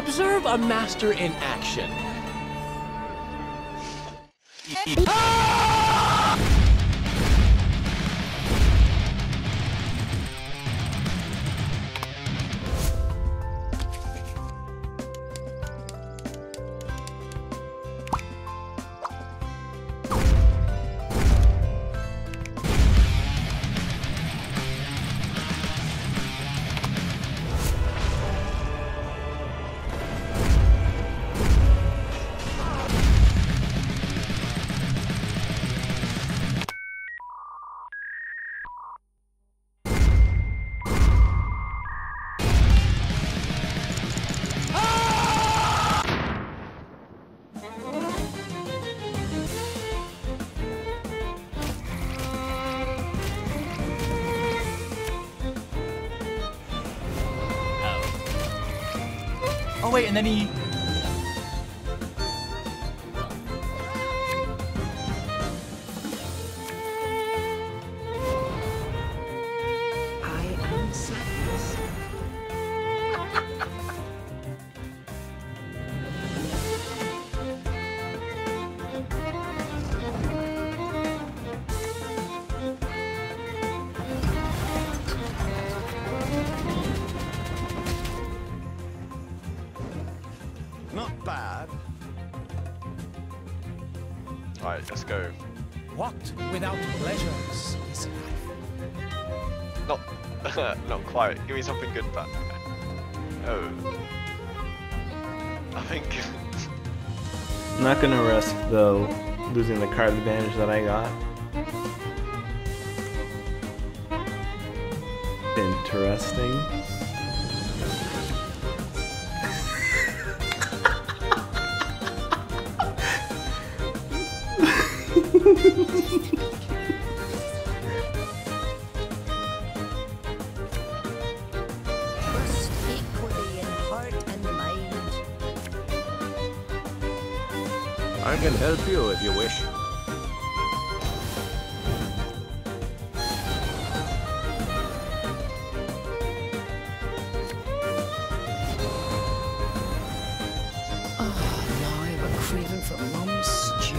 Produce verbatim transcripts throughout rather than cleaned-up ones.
Observe a master in action. Ah! Oh wait, and then he... I am sadness. Not bad. Alright, let's go. What without pleasures is life? Not, not quite. Give me something good back. Oh. I think. I'm not gonna risk though losing the card advantage that I got. Interesting. I can help you if you wish. Oh, now I have a craving for mum's stew.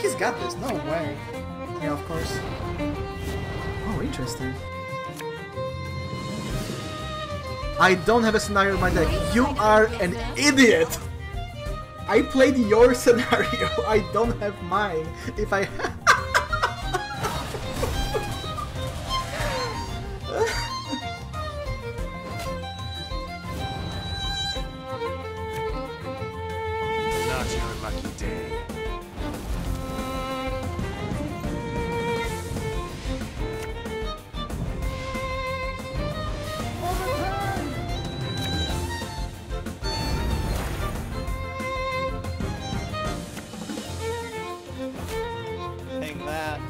He's got this, no way. Yeah, of course. Oh, interesting. I don't have a scenario in my deck. You are an idiot! I played your scenario, I don't have mine. If I have... Not your lucky day. That.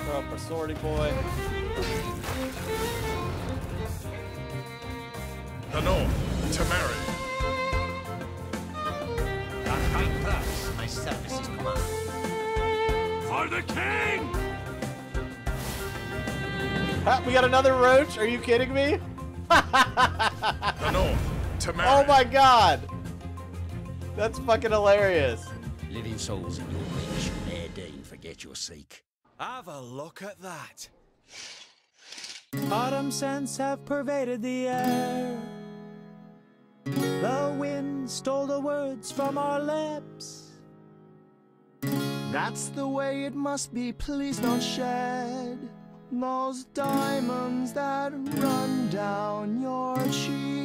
Throw up for Sortie Boy. The North, to marry. Not my purse, my service is command. For the king! Ah, we got another roach? Are you kidding me? The North, to marry. Oh my god! That's fucking hilarious. Living souls in your reach. Forget your seek. Have a look at that. Autumn scents have pervaded the air. The wind stole the words from our lips. That's the way it must be. Please don't shed those diamonds that run down your cheek.